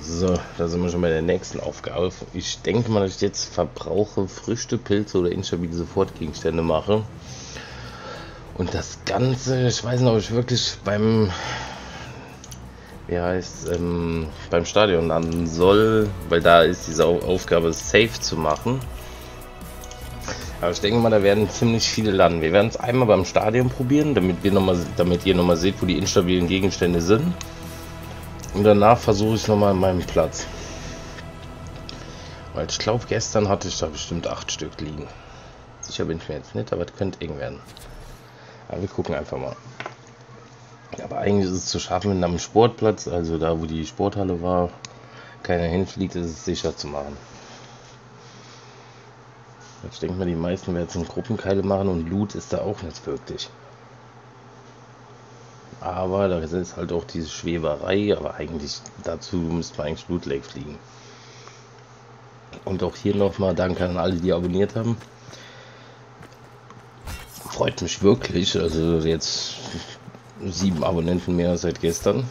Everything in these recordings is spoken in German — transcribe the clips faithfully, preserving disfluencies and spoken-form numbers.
So, da sind wir schon bei der nächsten Aufgabe. Ich denke mal, dass ich jetzt verbrauche, Früchte, Pilze oder instabile Sofortgegenstände mache. Und das Ganze, ich weiß nicht, ob ich wirklich beim, wie heißt, ähm, beim Stadion landen soll, weil da ist diese Aufgabe safe zu machen. Aber ich denke mal, da werden ziemlich viele landen. Wir werden es einmal beim Stadion probieren, damit wir nochmal, damit ihr nochmal seht, wo die instabilen Gegenstände sind. Und danach versuche ich nochmal meinen Platz. Weil ich glaube, gestern hatte ich da bestimmt acht Stück liegen. Sicher bin ich mir jetzt nicht, aber das könnte eng werden. Aber wir gucken einfach mal. Aber eigentlich ist es zu schaffen mit einem Sportplatz, also da, wo die Sporthalle war, keiner hinfliegt, ist es sicher zu machen. Ich denke mal, die meisten werden jetzt Gruppenkeile machen und Loot ist da auch nicht wirklich. Aber da ist halt auch diese Schweberei, aber eigentlich dazu müsste man eigentlich Loot Lake fliegen. Und auch hier nochmal danke an alle, die abonniert haben. Freut mich wirklich, also jetzt sieben Abonnenten mehr seit gestern.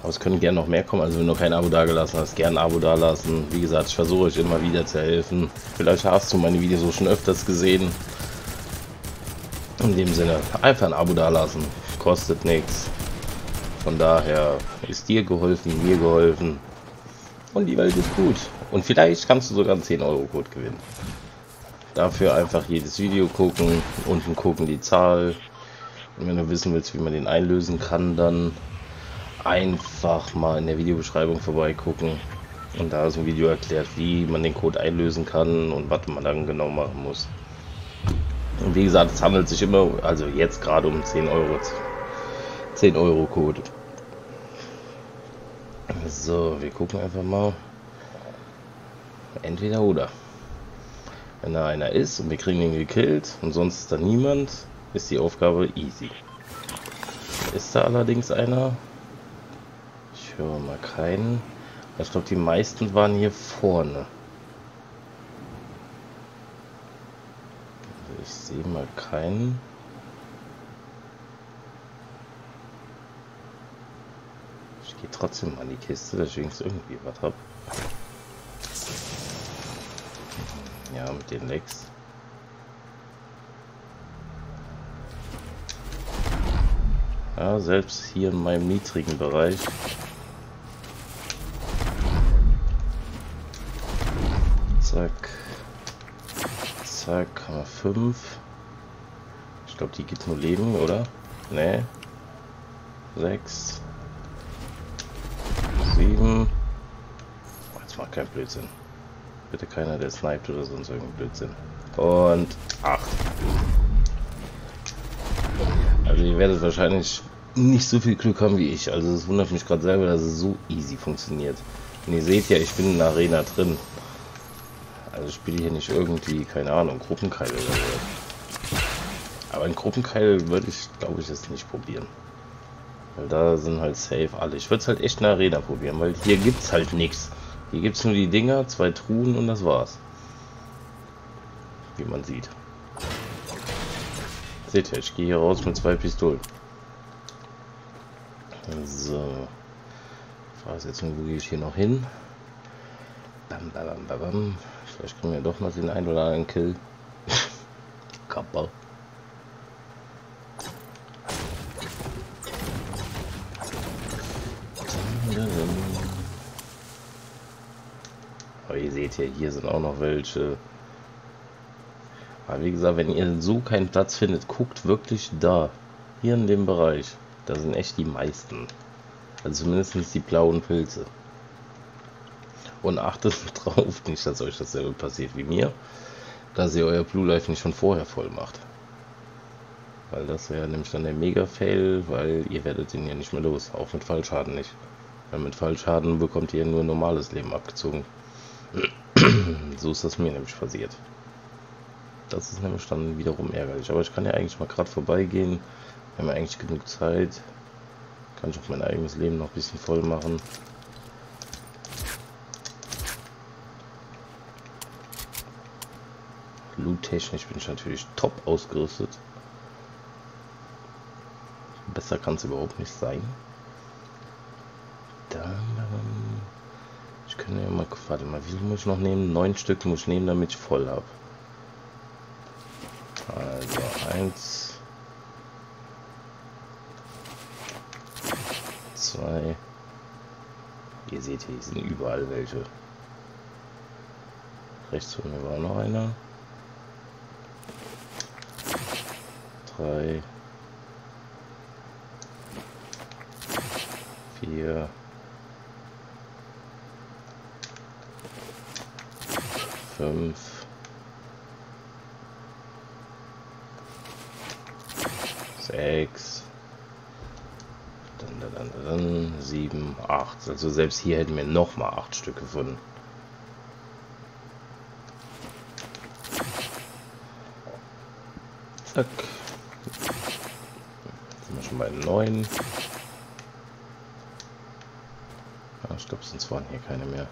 Aber es können gerne noch mehr kommen, also wenn du kein Abo dagelassen hast, gerne ein Abo dalassen. Wie gesagt, ich versuche euch immer wieder zu helfen. Vielleicht hast du meine Videos auch schon öfters gesehen. In dem Sinne, einfach ein Abo dalassen, kostet nichts. Von daher ist dir geholfen, mir geholfen und die Welt ist gut. Und vielleicht kannst du sogar einen zehn Euro Code gewinnen. Dafür einfach jedes Video gucken, unten gucken die Zahl. Und wenn du wissen willst, wie man den einlösen kann, dann einfach mal in der Videobeschreibung vorbeigucken. Und da ist ein Video erklärt, wie man den Code einlösen kann und was man dann genau machen muss. Und wie gesagt, es handelt sich immer, also jetzt gerade um zehn Euro. zehn Euro Code. So, wir gucken einfach mal. Entweder oder. Wenn da einer ist und wir kriegen den gekillt und sonst ist da niemand, ist die Aufgabe easy. Ist da allerdings einer? Ich höre mal keinen. Ich glaube, die meisten waren hier vorne. Ich sehe mal keinen. Ich gehe trotzdem an die Kiste, deswegen ist irgendwie was ab. Ja, mit den Legs. Ja, selbst hier in meinem niedrigen Bereich. Zack. Zack, fünf. Ich glaube, die gibt nur Leben, oder? Nee. sechs. sieben. Oh, jetzt macht kein Blödsinn. Bitte keiner, der sniped oder sonst irgendein Blödsinn. Und acht. Also ihr werdet wahrscheinlich nicht so viel Glück haben wie ich. Also es wundert mich gerade selber, dass es so easy funktioniert. Und ihr seht ja, ich bin in der Arena drin. Also ich spiele hier nicht irgendwie, keine Ahnung, Gruppenkeil oder so. Aber in Gruppenkeil würde ich, glaube ich, es nicht probieren. Weil da sind halt safe alle. Ich würde es halt echt in der Arena probieren, weil hier gibt es halt nichts. Hier gibt es nur die Dinger, zwei Truhen und das war's. Wie man sieht. Seht ihr, ich gehe hier raus mit zwei Pistolen. So. Ich weiß jetzt nicht, wo gehe ich hier noch hin? Bam, bam, bam, bam. Vielleicht kriegen wir doch noch den einen oder anderen Kill. Kappa. Aber ihr seht ja, hier sind auch noch welche. Aber wie gesagt, wenn ihr so keinen Platz findet, guckt wirklich da. Hier in dem Bereich. Da sind echt die meisten. Also zumindest die blauen Pilze. Und achtet drauf, nicht, dass euch dasselbe passiert wie mir, dass ihr euer Blue Life nicht schon vorher voll macht. Weil das wäre nämlich dann der Mega-Fail, weil ihr werdet ihn ja nicht mehr los, auch mit Fallschaden nicht. Weil mit Fallschaden bekommt ihr nur normales Leben abgezogen. So ist das mir nämlich passiert. Das ist nämlich dann wiederum ärgerlich. Aber ich kann ja eigentlich mal gerade vorbeigehen, wir haben ja eigentlich genug Zeit. Kann ich auch mein eigenes Leben noch ein bisschen voll machen. Loot-technisch bin ich natürlich top ausgerüstet. Besser kann es überhaupt nicht sein. Dann, ähm Ich kann ja mal, warte mal, wie viel muss ich noch nehmen? Neun Stück muss ich nehmen, damit ich voll habe. Also eins, zwei. Ihr seht hier sind überall welche. Rechts von mir war noch einer. Drei, vier, fünf, sechs, dann, dann, dann, dann, sieben, acht. Also selbst hier hätten wir noch mal acht Stück gefunden. Zack. Sind wir schon bei neun. Ah, ich glaube, sonst waren hier keine mehr.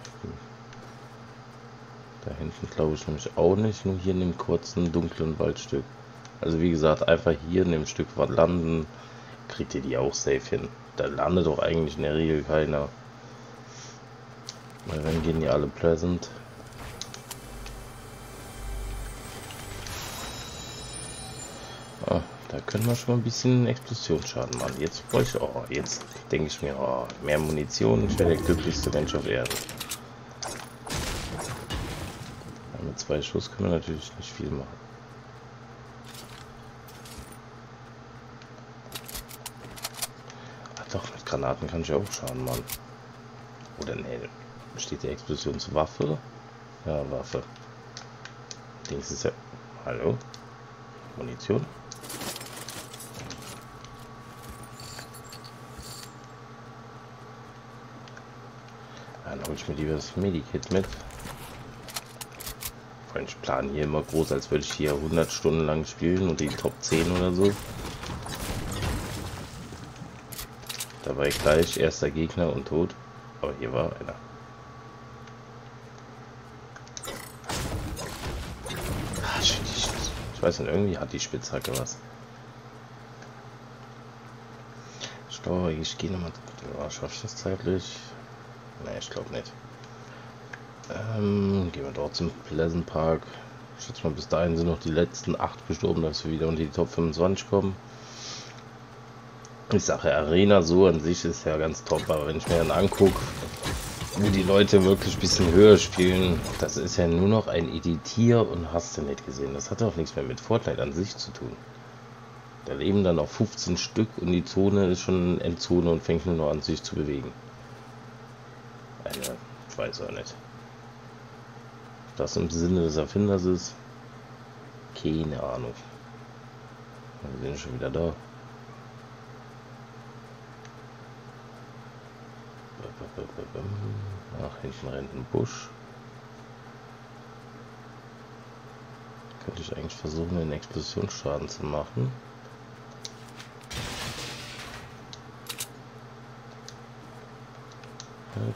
Da hinten glaube ich nämlich auch nicht, nur hier in dem kurzen, dunklen Waldstück. Also wie gesagt, einfach hier in dem Stück landen, kriegt ihr die auch safe hin. Da landet doch eigentlich in der Regel keiner. Weil dann gehen die alle pleasant. Ah, da können wir schon mal ein bisschen Explosionsschaden machen. Jetzt bräuchte ich, oh, jetzt denke ich mir, oh, mehr Munition, ich wäre der glücklichste Mensch auf Erden. Mit zwei Schuss können wir natürlich nicht viel machen. Ach doch, mit Granaten kann ich auch Schaden machen. Oder ne, steht die Explosionswaffe? Ja, Waffe. Dings ist ja... Hallo? Munition? Dann hol ich mir lieber das Medikit mit. Ich plane hier immer groß, als würde ich hier hundert Stunden lang spielen und die Top zehn oder so. Dabei gleich erster Gegner und tot. Aber hier war einer. Ich weiß nicht, irgendwie hat die Spitzhacke was. Ich glaube, ich gehe nochmal. Schaffe ich das zeitlich? Ne, ich glaube nicht. Ähm, gehen wir dort zum Pleasant Park. Ich schätze mal, bis dahin sind noch die letzten acht gestorben, dass wir wieder unter die Top fünfundzwanzig kommen. Ich sage, Arena so an sich ist ja ganz top, aber wenn ich mir dann angucke, wie die Leute wirklich ein bisschen höher spielen, das ist ja nur noch ein Editier und hast du nicht gesehen. Das hat auch nichts mehr mit Fortnite an sich zu tun. Da leben dann noch fünfzehn Stück und die Zone ist schon Endzone und fängt nur noch an sich zu bewegen. Eine, ich weiß auch nicht. Das im Sinne des Erfinders ist, keine Ahnung. Wir sind schon wieder da. Nach hinten rennt ein Busch. Könnte ich eigentlich versuchen, den Explosionsschaden zu machen. Ja.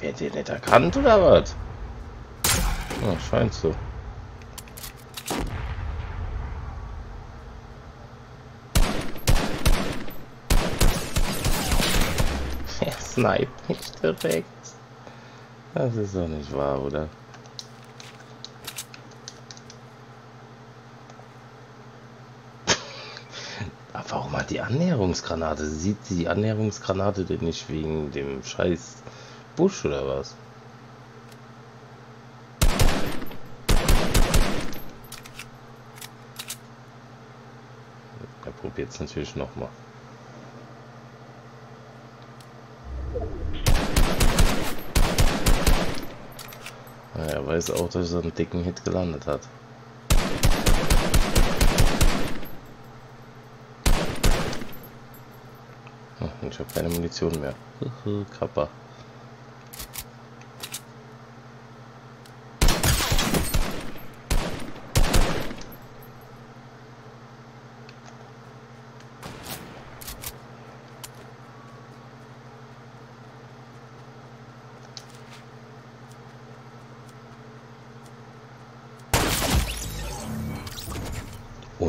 Wird ihr nicht erkannt oder was? Ja, scheint so. Er sniped nicht direkt. Das ist doch nicht wahr, oder? Aber warum hat die Annäherungsgranate? Sieht die Annäherungsgranate denn nicht wegen dem Scheiß Busch oder was? Er probiert es natürlich nochmal. Er weiß auch, dass er einen dicken Hit gelandet hat. Hm, ich habe keine Munition mehr. Kappa.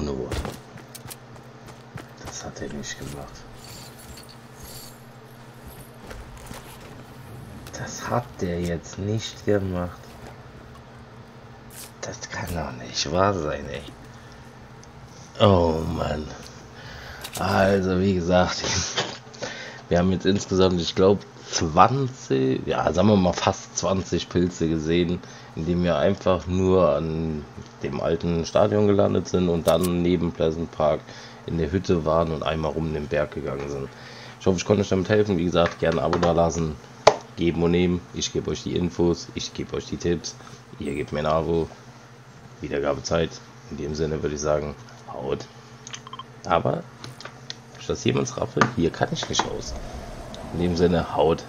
ohne Wort. Das hat er nicht gemacht. Das hat der jetzt nicht gemacht. Das kann doch nicht wahr sein, ey. Oh Mann. Also wie gesagt, wir haben jetzt insgesamt, ich glaube, zwanzig, ja, sagen wir mal fast zwanzig Pilze gesehen, indem wir einfach nur an dem alten Stadion gelandet sind und dann neben Pleasant Park in der Hütte waren und einmal rum den Berg gegangen sind. Ich hoffe, ich konnte euch damit helfen. Wie gesagt, gerne ein Abo da lassen, geben und nehmen. Ich gebe euch die Infos, ich gebe euch die Tipps, ihr gebt mir ein Abo. Wiedergabezeit. In dem Sinne würde ich sagen, haut. Aber, das jemals raffelt, hier kann ich nicht raus. In dem Sinne, haut.